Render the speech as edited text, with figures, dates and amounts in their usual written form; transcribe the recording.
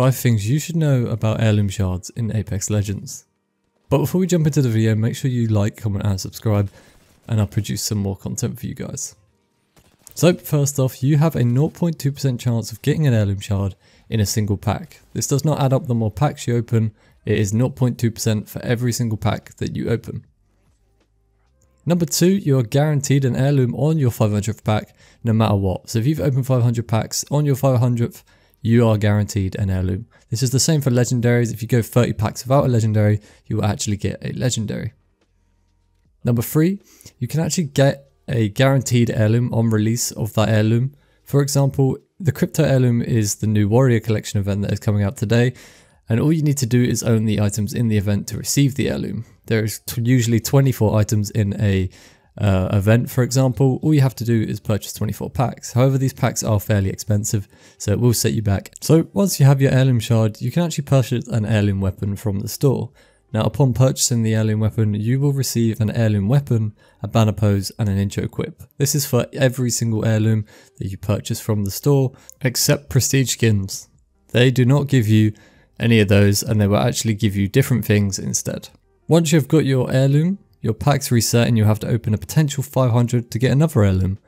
5 things you should know about heirloom shards in Apex Legends. But before we jump into the video, make sure you like, comment and subscribe, and I'll produce some more content for you guys. So first off, you have a 0.2% chance of getting an heirloom shard in a single pack. This does not add up the more packs you open, it is 0.2% for every single pack that you open. Number 2, you are guaranteed an heirloom on your 500th pack no matter what. So if you've opened 500 packs on your 500th, you are guaranteed an heirloom. This is the same for legendaries. If you go 30 packs without a legendary, you will actually get a legendary. Number 3, you can actually get a guaranteed heirloom on release of that heirloom. For example, the crypto heirloom is the new warrior collection event that is coming out today. And all you need to do is own the items in the event to receive the heirloom. There is usually 24 items in a event, for example. All you have to do is purchase 24 packs. However, these packs are fairly expensive, so it will set you back. So once you have your heirloom shard, you can actually purchase an heirloom weapon from the store. Now, upon purchasing the heirloom weapon, you will receive an heirloom weapon, a banner pose, and an intro equip. This is for every single heirloom that you purchase from the store, except prestige skins. They do not give you any of those, and they will actually give you different things instead. Once you've got your heirloom, your packs reset and you'll have to open a potential 500 to get another heirloom.